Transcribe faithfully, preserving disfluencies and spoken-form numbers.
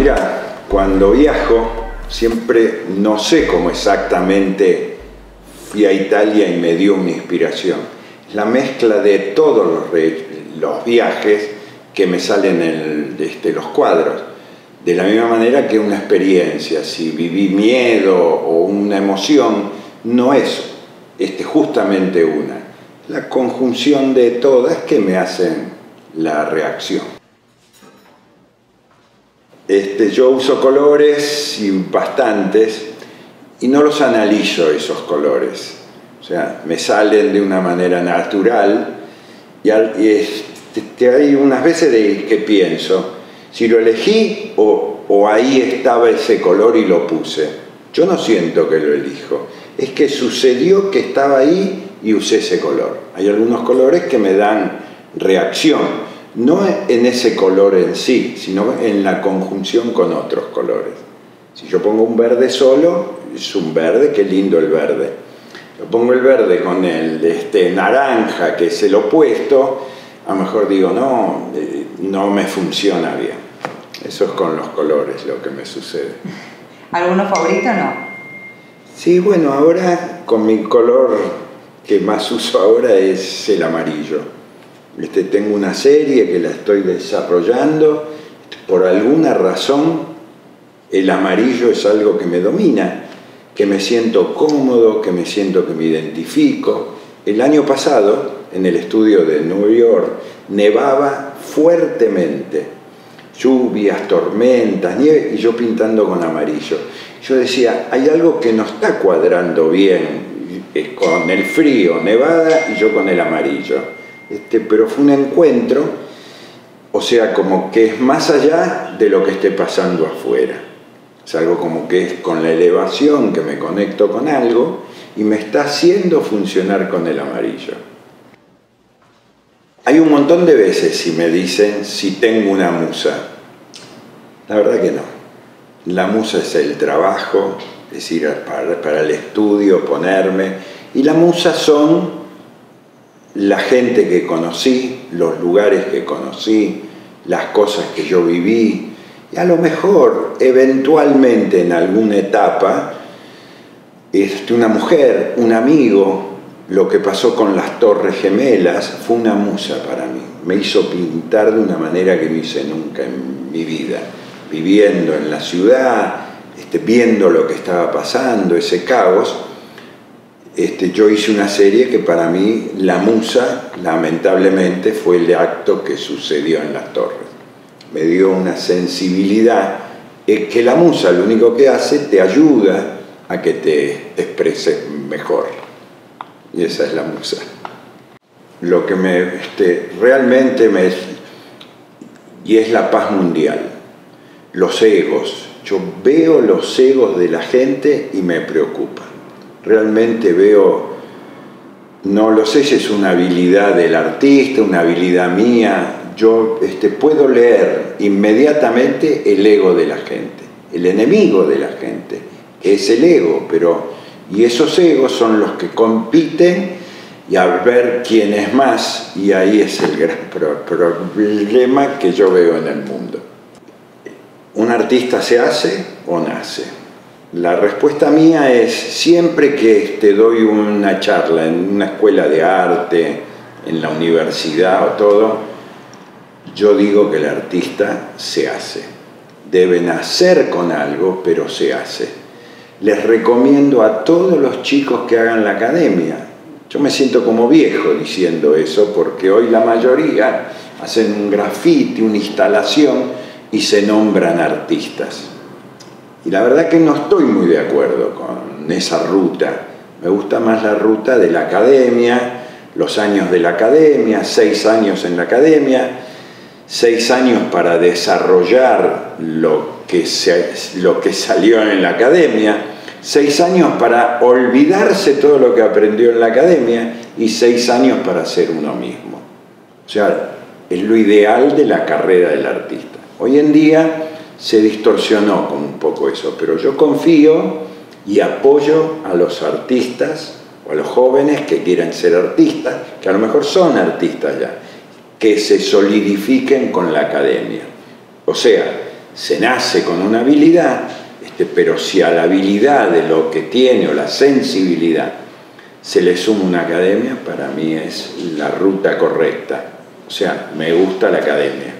mira, cuando viajo siempre no sé cómo exactamente fui a Italia y me dio una inspiración. La mezcla de todos los, re, los viajes que me salen en el, este, los cuadros. De la misma manera que una experiencia, si viví miedo o una emoción, no es este, justamente una. La conjunción de todas que me hacen la reacción. Este, yo uso colores y bastantes y no los analizo esos colores, o sea, me salen de una manera natural y, al, y este, hay unas veces de que pienso si lo elegí o, o ahí estaba ese color y lo puse. Yo no siento que lo elijo, es que sucedió que estaba ahí y usé ese color. Hay algunos colores que me dan reacción. No en ese color en sí, sino en la conjunción con otros colores. Si yo pongo un verde solo, es un verde, qué lindo el verde. Yo pongo el verde con el este, naranja, que es el opuesto, a lo mejor digo, no, no me funciona bien. Eso es con los colores lo que me sucede. ¿Alguno favorito o no? Sí, bueno, ahora con mi color que más uso ahora es el amarillo. Este, tengo una serie que la estoy desarrollando. Por alguna razón el amarillo es algo que me domina, que me siento cómodo, que me siento que me identifico. El año pasado en el estudio de Nueva York nevaba fuertemente, lluvias, tormentas, nieve, y yo pintando con amarillo. Yo decía, hay algo que no está cuadrando bien con el frío, nevada, y yo con el amarillo. Este, pero fue un encuentro, o sea, como que es más allá de lo que esté pasando afuera. Es algo como que es con la elevación que me conecto con algo y me está haciendo funcionar con el amarillo. Hay un montón de veces si me dicen si tengo una musa. La verdad que no. La musa es el trabajo, es ir para, para el estudio, ponerme. Y la musa son la gente que conocí, los lugares que conocí, las cosas que yo viví, y a lo mejor, eventualmente, en alguna etapa, este, una mujer, un amigo, lo que pasó con las Torres Gemelas, fue una musa para mí. Me hizo pintar de una manera que no hice nunca en mi vida, viviendo en la ciudad, este, viendo lo que estaba pasando, ese caos. Este, yo hice una serie que para mí, la musa, lamentablemente, fue el acto que sucedió en las Torres. Me dio una sensibilidad, es que la musa lo único que hace, te ayuda a que te expreses mejor. Y esa es la musa. Lo que me, este, realmente me... Y es la paz mundial. Los egos. Yo veo los egos de la gente y me preocupa. Realmente veo, no lo sé si es una habilidad del artista, una habilidad mía, yo este, puedo leer inmediatamente el ego de la gente, el enemigo de la gente, es el ego, pero, y esos egos son los que compiten y a ver quién es más, y ahí es el gran pro problema que yo veo en el mundo. ¿Un artista se hace o nace? La respuesta mía es, siempre que te doy una charla en una escuela de arte, en la universidad o todo, yo digo que el artista se hace. Debe nacer con algo, pero se hace. Les recomiendo a todos los chicos que hagan la academia. Yo me siento como viejo diciendo eso, porque hoy la mayoría hacen un graffiti, una instalación, y se nombran artistas. Y la verdad que no estoy muy de acuerdo con esa ruta. Me gusta más la ruta de la academia, los años de la academia, seis años en la academia, seis años para desarrollar lo que, se, lo que salió en la academia, seis años para olvidarse todo lo que aprendió en la academia y seis años para ser uno mismo. O sea, es lo ideal de la carrera del artista. Hoy en día se distorsionó con un poco eso, pero yo confío y apoyo a los artistas o a los jóvenes que quieran ser artistas, que a lo mejor son artistas ya, que se solidifiquen con la academia. O sea, se nace con una habilidad, este, pero si a la habilidad de lo que tiene o la sensibilidad se le suma una academia, para mí es la ruta correcta. O sea, me gusta la academia.